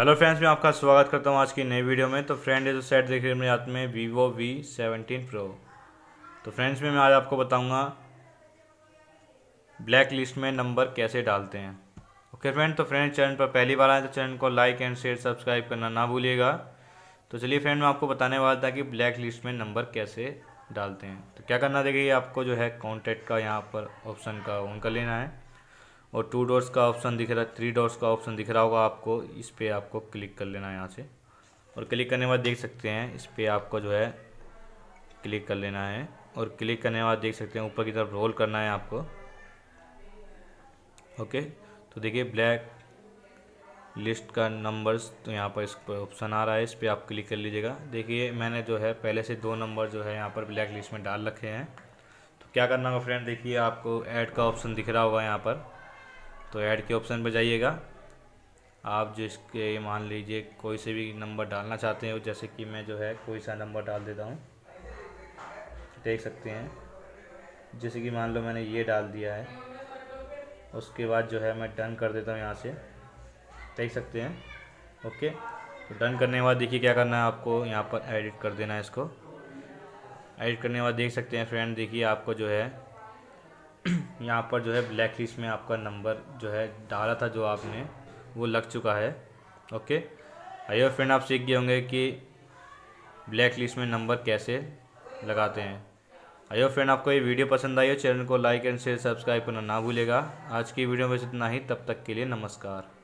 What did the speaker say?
Hello friends, मैं आपका स्वागत करता हूं आज की नई वीडियो में। तो फ्रेंड, ये जो सेट देख रहे हैं मेरे हाथ में Vivo V17 Pro। तो फ्रेंड्स, मैं आज आपको बताऊंगा ब्लैक लिस्ट में नंबर कैसे डालते हैं। ओके फ्रेंड, तो फ्रेंड चैनल पर पहली बार आए तो चैनल को लाइक एंड शेयर सब्सक्राइब करना ना भूलिएगा। तो चलिए फ्रेंड, मैं आपको बताने वाला था कि ब्लैक लिस्ट में नंबर कैसे डालते हैं। तो क्या करना देखिए, आपको जो है कॉन्टैक्ट का यहाँ पर ऑप्शन का ऑन कर लेना है और टू डॉट्स का ऑप्शन दिख रहा है, थ्री डॉट्स का ऑप्शन दिख रहा होगा आपको, इस पर आपको क्लिक कर लेना है यहाँ से। और क्लिक करने के बाद देख सकते हैं इस पर आपको जो है क्लिक कर लेना है। और क्लिक करने के बाद देख सकते हैं ऊपर की तरफ रोल करना है आपको। ओके, तो देखिए ब्लैक लिस्ट का नंबर्स तो यहाँ पर इस पर ऑप्शन आ रहा है, इस पर आप क्लिक कर लीजिएगा। देखिए मैंने जो है पहले से दो नंबर जो है यहाँ पर ब्लैक लिस्ट में डाल रखे हैं। तो क्या करना होगा फ्रेंड, देखिए आपको ऐड का ऑप्शन दिख रहा होगा यहाँ पर, तो ऐड के ऑप्शन पर जाइएगा। आप जिसके मान लीजिए कोई से भी नंबर डालना चाहते हो, जैसे कि मैं जो है कोई सा नंबर डाल देता हूँ, देख सकते हैं। जैसे कि मान लो मैंने ये डाल दिया है, उसके बाद जो है मैं डन कर देता हूँ यहाँ से, देख सकते हैं। ओके, तो डन करने के बाद देखिए क्या करना है आपको, यहाँ पर एडिट कर देना है इसको। एडिट करने के बाद देख सकते हैं फ्रेंड, देखिए आपको जो है यहाँ पर जो है ब्लैक लिस्ट में आपका नंबर जो है डाला था जो आपने, वो लग चुका है। ओके, आइए फ्रेंड, आप सीख गए होंगे कि ब्लैक लिस्ट में नंबर कैसे लगाते हैं। आइए फ्रेंड, आपको ये वीडियो पसंद आई हो, चैनल को लाइक एंड शेयर सब्सक्राइब करना ना भूलेगा। आज की वीडियो में बस इतना ही, तब तक के लिए नमस्कार।